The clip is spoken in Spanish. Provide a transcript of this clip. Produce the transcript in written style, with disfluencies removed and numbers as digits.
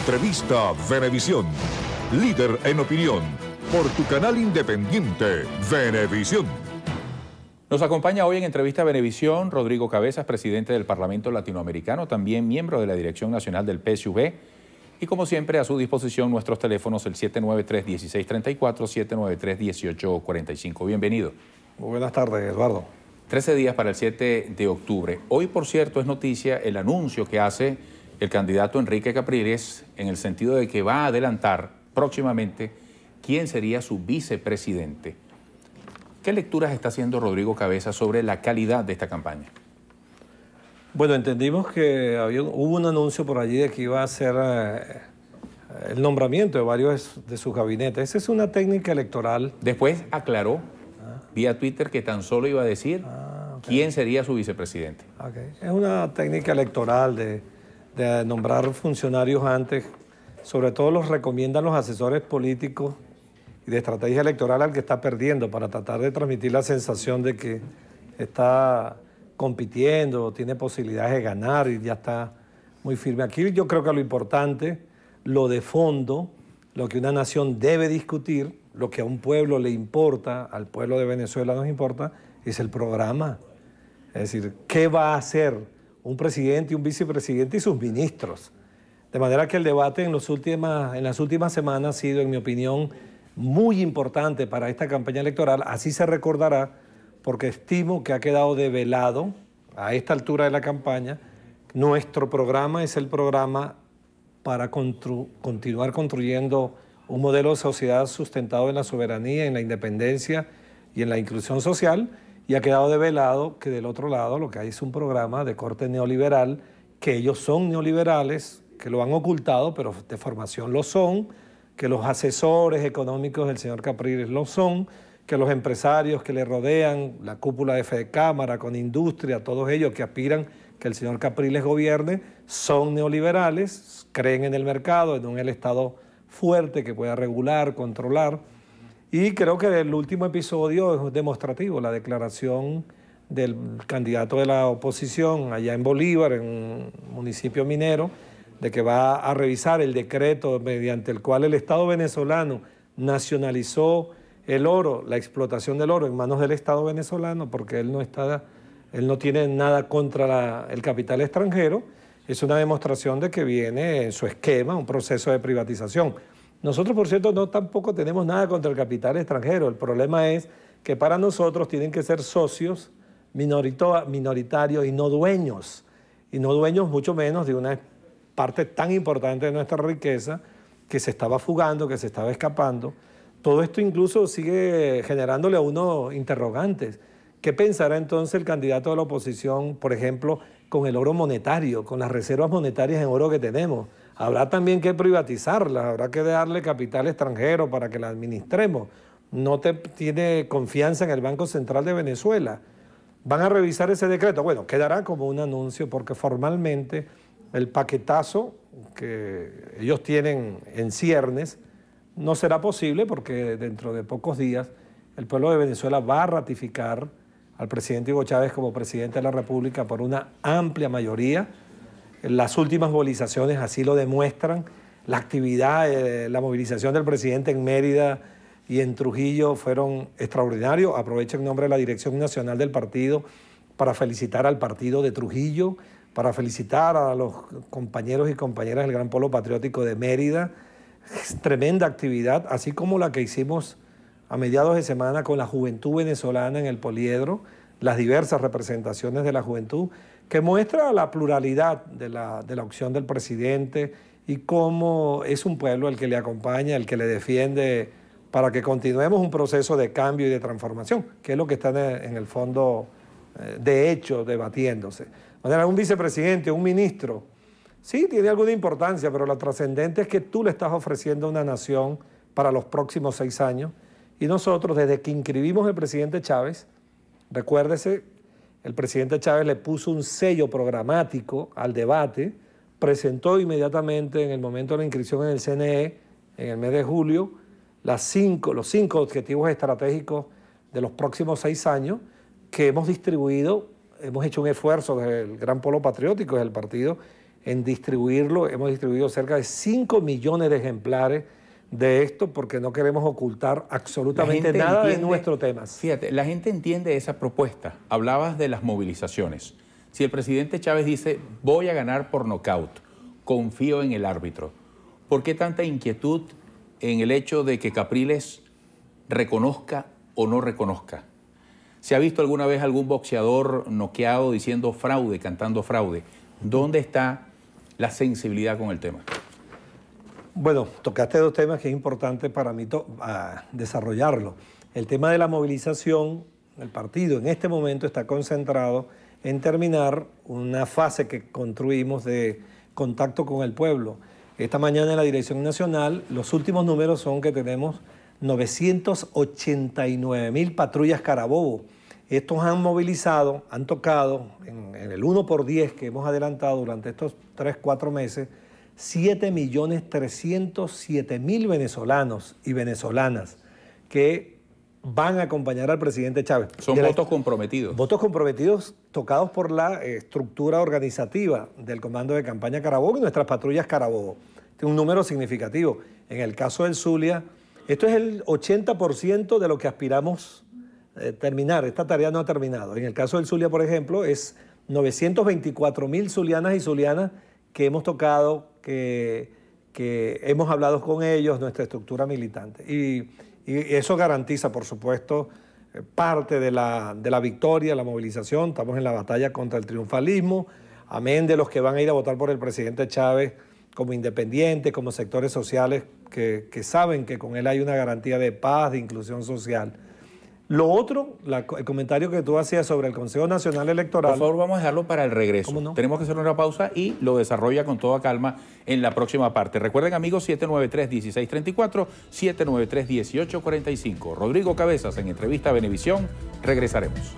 Entrevista Venevisión, líder en opinión, por tu canal independiente Venevisión. Nos acompaña hoy en Entrevista Venevisión Rodrigo Cabezas, presidente del Parlamento Latinoamericano, también miembro de la Dirección Nacional del PSUV. Y como siempre, a su disposición nuestros teléfonos, el 793-1634, 793-1845. Bienvenido. Muy buenas tardes, Eduardo. 13 días para el 7 de octubre. Hoy, por cierto, es noticia el anuncio que hace el candidato Henrique Capriles en el sentido de que va a adelantar próximamente quién sería su vicepresidente. ¿Qué lecturas está haciendo Rodrigo Cabezas sobre la calidad de esta campaña? Bueno, entendimos que hubo un anuncio por allí de que iba a hacer el nombramiento de varios de sus gabinetes. Esa es una técnica electoral. Después aclaró vía Twitter que tan solo iba a decir quién sería su vicepresidente. Okay. Es una técnica electoral de nombrar funcionarios antes. Sobre todo los recomiendan los asesores políticos y de estrategia electoral al que está perdiendo, para tratar de transmitir la sensación de que está compitiendo, tiene posibilidades de ganar y ya está muy firme. Aquí yo creo que lo importante, lo de fondo, lo que una nación debe discutir, lo que a un pueblo le importa, al pueblo de Venezuela nos importa, es el programa. Es decir, ¿qué va a hacer un presidente, un vicepresidente y sus ministros? De manera que el debate en las últimas semanas ha sido, en mi opinión, muy importante para esta campaña electoral. Así se recordará, porque estimo que ha quedado develado a esta altura de la campaña. Nuestro programa es el programa para continuar construyendo un modelo de sociedad sustentado en la soberanía, en la independencia y en la inclusión social, y ha quedado develado que del otro lado lo que hay es un programa de corte neoliberal, que ellos son neoliberales, que lo han ocultado, pero de formación lo son, que los asesores económicos del señor Capriles lo son, que los empresarios que le rodean, la cúpula de Fedecámara, con industria, todos ellos que aspiran que el señor Capriles gobierne, son neoliberales, creen en el mercado, en el Estado fuerte que pueda regular, controlar. Y creo que el último episodio es demostrativo, la declaración del candidato de la oposición allá en Bolívar, en un municipio minero, de que va a revisar el decreto mediante el cual el Estado venezolano nacionalizó el oro, la explotación del oro en manos del Estado venezolano, porque él no tiene nada contra el capital extranjero. Es una demostración de que viene en su esquema un proceso de privatización. Nosotros, por cierto, tampoco tenemos nada contra el capital extranjero. El problema es que para nosotros tienen que ser socios minoritarios y no dueños mucho menos de una parte tan importante de nuestra riqueza que se estaba fugando, que se estaba escapando. Todo esto incluso sigue generándole a uno interrogantes. ¿Qué pensará entonces el candidato de la oposición, por ejemplo, con el oro monetario, con las reservas monetarias en oro que tenemos? Habrá también que privatizarlas, habrá que darle capital extranjero para que la administremos. No tiene confianza en el Banco Central de Venezuela. ¿Van a revisar ese decreto? Bueno, quedará como un anuncio, porque formalmente el paquetazo que ellos tienen en ciernes no será posible, porque dentro de pocos días el pueblo de Venezuela va a ratificar al presidente Hugo Chávez como presidente de la República por una amplia mayoría. Las últimas movilizaciones así lo demuestran. La actividad, la movilización del presidente en Mérida y en Trujillo fueron extraordinarios. Aprovecho en nombre de la Dirección Nacional del Partido para felicitar al partido de Trujillo, para felicitar a los compañeros y compañeras del Gran Polo Patriótico de Mérida. Es tremenda actividad, así como la que hicimos a mediados de semana con la juventud venezolana en el Poliedro, las diversas representaciones de la juventud, que muestra la pluralidad de la opción del presidente y cómo es un pueblo el que le acompaña, el que le defiende, para que continuemos un proceso de cambio y de transformación, que es lo que está en el fondo, de hecho, debatiéndose. De manera, un vicepresidente, un ministro, sí, tiene alguna importancia, pero lo trascendente es que tú le estás ofreciendo a una nación para los próximos 6 años. Y nosotros, desde que inscribimos al presidente Chávez, recuérdese, el presidente Chávez le puso un sello programático al debate, presentó inmediatamente en el momento de la inscripción en el CNE, en el mes de julio, los 5 objetivos estratégicos de los próximos 6 años que hemos distribuido. Hemos hecho un esfuerzo desde el Gran Polo Patriótico, desde el partido, en distribuirlo. Hemos distribuido cerca de 5 millones de ejemplares de esto porque no queremos ocultar absolutamente nada de nuestros temas. Fíjate, la gente entiende esa propuesta. Hablabas de las movilizaciones. Si el presidente Chávez dice, voy a ganar por nocaut, confío en el árbitro, ¿por qué tanta inquietud en el hecho de que Capriles reconozca o no reconozca? ¿Se ha visto alguna vez algún boxeador noqueado diciendo fraude, cantando fraude? ¿Dónde está la sensibilidad con el tema? Bueno, tocaste dos temas que es importante para mí desarrollarlo. El tema de la movilización, el partido en este momento está concentrado en terminar una fase que construimos de contacto con el pueblo. Esta mañana en la Dirección Nacional, los últimos números son que tenemos 989.000 patrullas Carabobo. Estos han movilizado, han tocado en el 1x10 que hemos adelantado durante estos 3-4 meses, 7.307.000 venezolanos y venezolanas que van a acompañar al presidente Chávez. Son votos comprometidos. Votos comprometidos tocados por la estructura organizativa del Comando de Campaña Carabobo y nuestras patrullas Carabobo. Este es un número significativo. En el caso del Zulia, esto es el 80% de lo que aspiramos terminar. Esta tarea no ha terminado. En el caso del Zulia, por ejemplo, es 924.000 zulianas y zulianas que hemos tocado, que hemos hablado con ellos, nuestra estructura militante. Y eso garantiza, por supuesto, parte de la victoria, la movilización. Estamos en la batalla contra el triunfalismo, amén de los que van a ir a votar por el presidente Chávez como independientes, como sectores sociales que saben que con él hay una garantía de paz, de inclusión social. Lo otro, el comentario que tú hacías sobre el Consejo Nacional Electoral... Por favor, vamos a dejarlo para el regreso. ¿Cómo no? Tenemos que hacer una pausa y lo desarrolla con toda calma en la próxima parte. Recuerden, amigos, 793-1634, 793-1845. Rodrigo Cabezas en entrevista a Venevisión. Regresaremos.